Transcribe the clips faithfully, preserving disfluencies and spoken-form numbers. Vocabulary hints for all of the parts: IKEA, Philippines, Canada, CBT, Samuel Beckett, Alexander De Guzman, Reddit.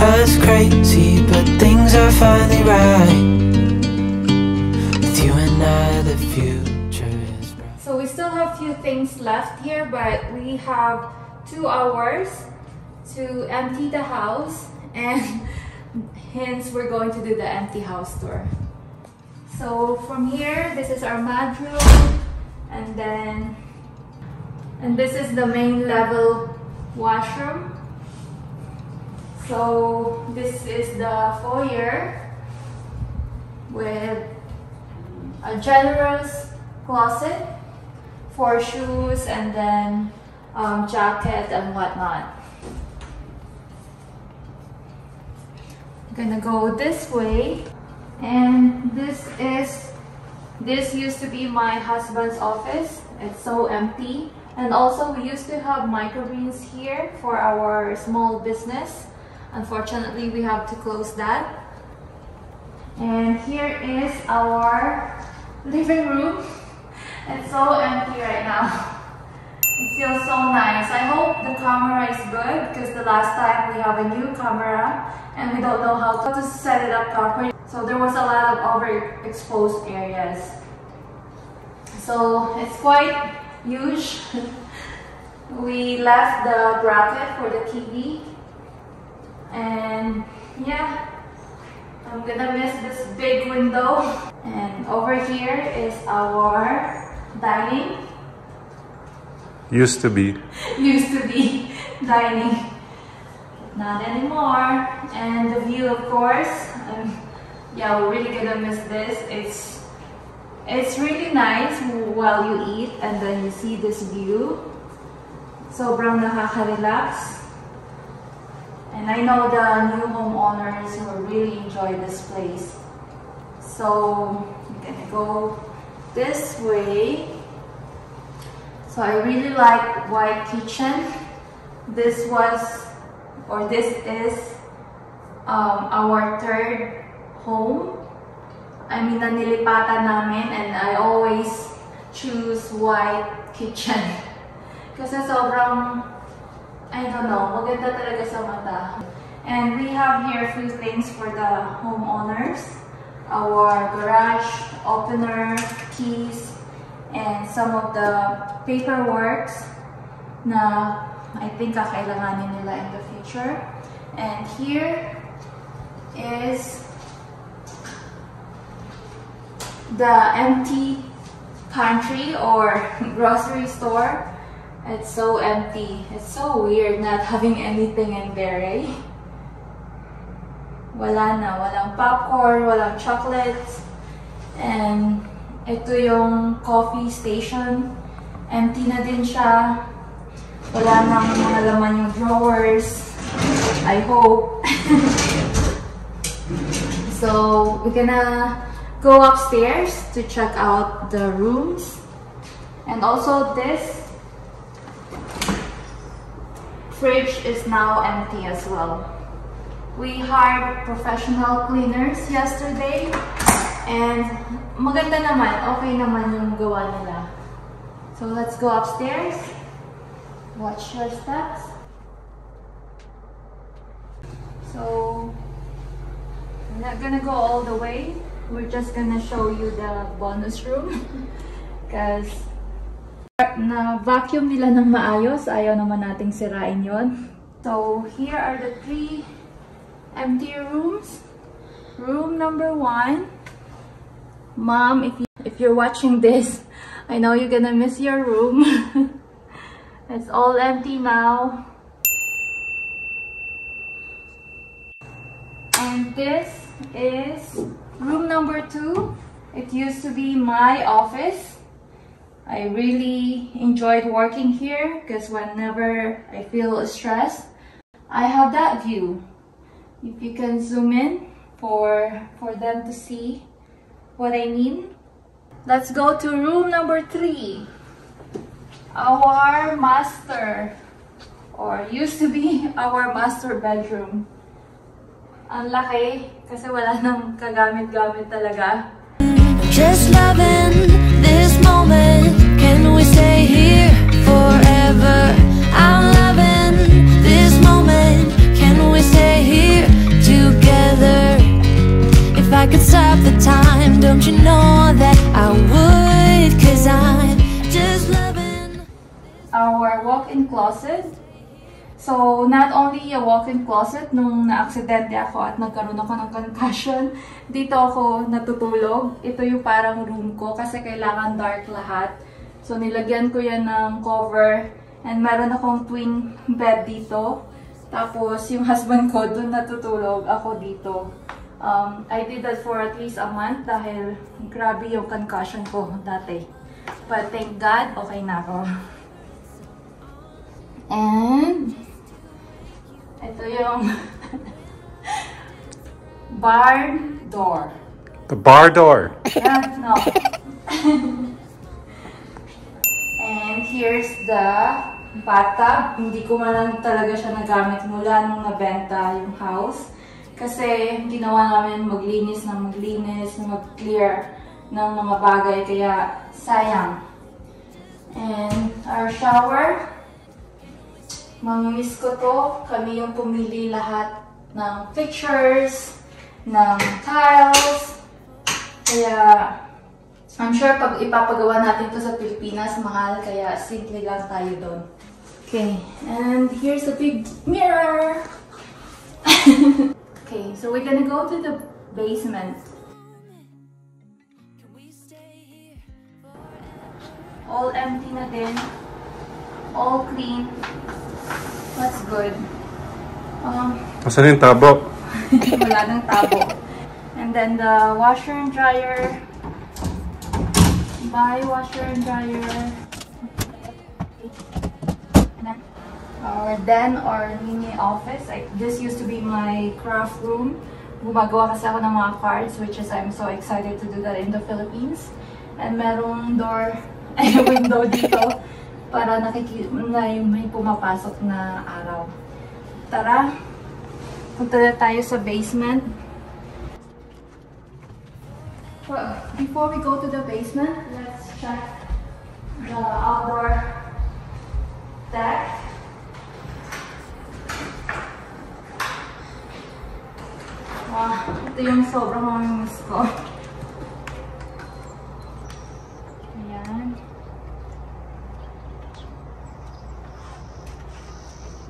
us crazy, but things are finally right. With you and I, the future is bright. So we still have a few things left here, but we have two hours to empty the house, and hence we're going to do the empty house tour. So from here, this is our mud room, and then and this is the main level washroom. So this is the foyer with a generous closet for shoes and then um, jacket and whatnot. I'm gonna go this way. And this is, this used to be my husband's office. It's so empty. And also we used to have microgreens here for our small business. Unfortunately, we have to close that. And here is our living room. It's so empty right now. It feels so nice. I hope the camera is good, because the last time we have a new camera and we don't know how to set it up properly. So there was a lot of overexposed areas. So it's quite huge. We left the bracket for the T V. And yeah, I'm gonna miss this big window. And over here is our dining. Used to be. Used to be dining. Not anymore. And the view, of course. Um, Yeah, we're really gonna miss this. It's it's really nice while you eat and then you see this view. Sobrang nakaka-relax. And I know the new homeowners will really enjoy this place. So I'm gonna go this way. So I really like white kitchen. This was or this is um, our third home. I mean, nanilipatan namin, and I always choose white kitchen. Kasi sobrang, I don't know, maganda talaga sa mata. And we have here a few things for the homeowners. Our garage opener, keys, and some of the paperwork na I think kakailanganin nila in the future. And here is the empty pantry or grocery store. It's so empty. It's so weird not having anything in there, eh? Wala na. Walang popcorn, walang chocolates. And ito yung coffee station. Empty na din siya. Wala nang mga laman yung drawers. I hope. So, we're gonna go upstairs to check out the rooms. And also this fridge is now empty as well. We hired professional cleaners yesterday, and maganda naman, okay naman yung gawa nila. So let's go upstairs. Watch your steps. So I'm not gonna go all the way. We're just gonna show you the bonus room because na vacuum nila ng maayos, ayaw naman nating sirain yon. So here are the three empty rooms. Room number one. Mom, if you, if you're watching this, I know you're gonna miss your room. It's all empty now. And this is room number two. It used to be my office. I really enjoyed working here because whenever I feel stressed, I have that view. If you can zoom in, for, for them to see what I mean. Let's go to room number three. Our master, or used to be our master bedroom. Ang laki kasi wala nang kagamit-gamit talaga. Just loving this moment. Can we stay here forever? I'm loving this moment. Can we stay here together? If I could stop the time, don't you know that I would? 'Cause I'm just loving our walk-in closet. So, not only a walk-in closet, nung na-aksidente ako at nagkaroon ako ng concussion, dito ako natutulog. Ito yung parang room ko kasi kailangan dark lahat. So, nilagyan ko yan ng cover and meron akong twin bed dito. Tapos, yung husband ko dun natutulog, ako dito. Um, I did that for at least a month dahil grabe yung concussion ko dati. But thank God, okay na ako. And ito yung bar door. The bar door. Yeah, no. And here's the bathtub. Hindi ko man talaga siya nagamit mula nung nabenta yung house. Kasi ginawa namin maglinis na maglinis, na mag-clear ng mga bagay. Kaya sayang. And our shower. Mamimiss ko to. Kami yung pumili lahat ng pictures, ng tiles. Kaya, I'm sure pag ipapagawa natin to sa Pilipinas, mahal. Kaya, simple lang tayo doon. Okay, and here's a big mirror. Okay, so we're gonna go to the basement. All empty na din. All clean. That's good. Um, Asan yung tabo? Wala nang tabo. And then the washer and dryer. Buy washer and dryer. Our den or mini office. I, this used to be my craft room. Gumagawa kasi ako ng mga cards, which is I'm so excited to do that in the Philippines. And merong door and window dito. Para nakikita may pumapasok na araw. Tara, punta na tayo sa basement. Well, before we go to the basement, let's check the outdoor deck. Wow, ito yung sobrang mamimiss ko.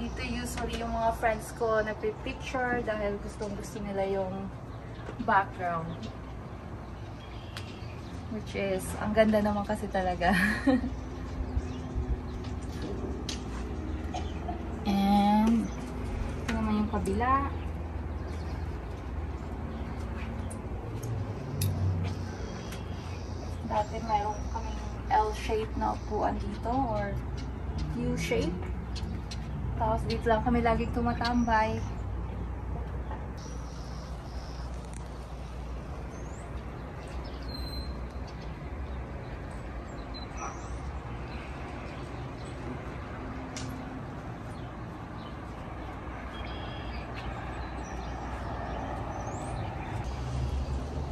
Dito usually yung mga friends ko nagpipicture dahil gustong gusto nila yung background. Which is, ang ganda naman kasi talaga. And, ito naman yung kabila. Dati mayroon kaming L-shape na upuan dito or U-shape. Tapos dito lang kami laging tumatambay.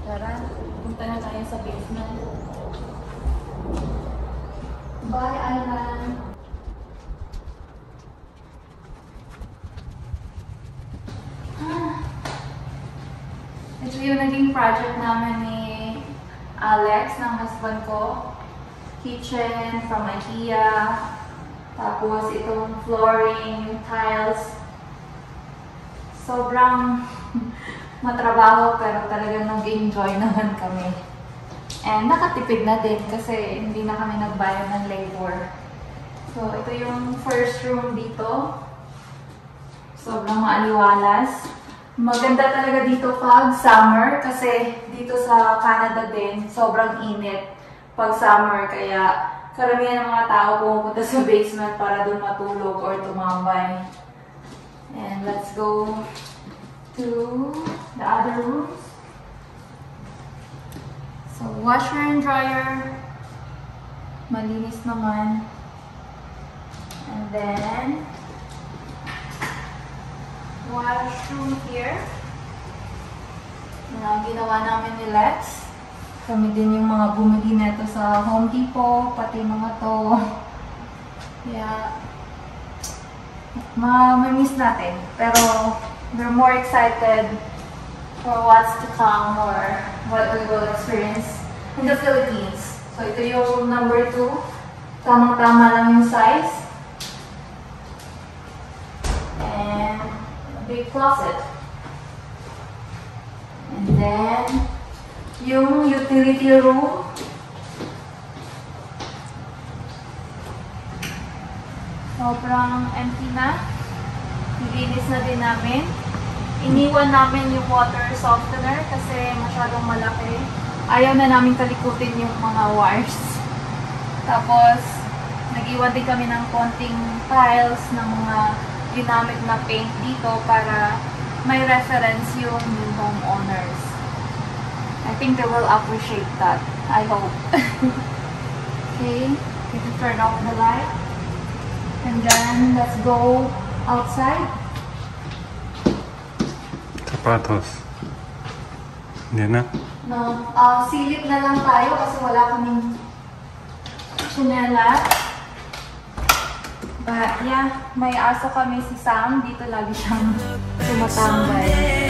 Tara, punta na tayo sa basement. Bye, Ivan! Ito yung naging project namin ni Alex, ng husband ko. Kitchen from IKEA. Tapos itong flooring, tiles. Sobrang matrabaho pero talagang nag-enjoy naman kami. And nakatipid na din kasi hindi na kami nagbayad ng labor. So ito yung first room dito. Sobrang maaliwalas. Maganda talaga dito pag summer kasi dito sa Canada din sobrang init pag summer kaya karamihan ng mga tao pumunta sa basement para doon matulog or tumambay. And let's go to the other room. washer and dryer. Malinis naman. And then washroom here. Na ginawa namin ni Lex. Kami din yung mga bumili na ito sa Home Depot, pati mga to. Yeah. Ma-miss natin. Pero we're more excited for what's to come or what we will experience in the Philippines. So ito yung number two. Tamang-tama lang yung size. And a big closet. And then, yung utility room. Sobrang empty na. Nilinis na din namin. Iniwan namin yung water softener kasi masyadong malaki. Ayaw na namin talikutin yung mga wires. Tapos, nag-iwan din kami ng konting tiles ng mga ginamit na paint dito para may reference yung new homeowners. I think they will appreciate that. I hope. Okay, can you turn off the light? And then let's go outside. Sapatos. Hindi na? No. Uh, silip na lang tayo kasi wala kaming tsinela. But yeah, may aso kami si Sam. Dito lagi siyang tumatambay.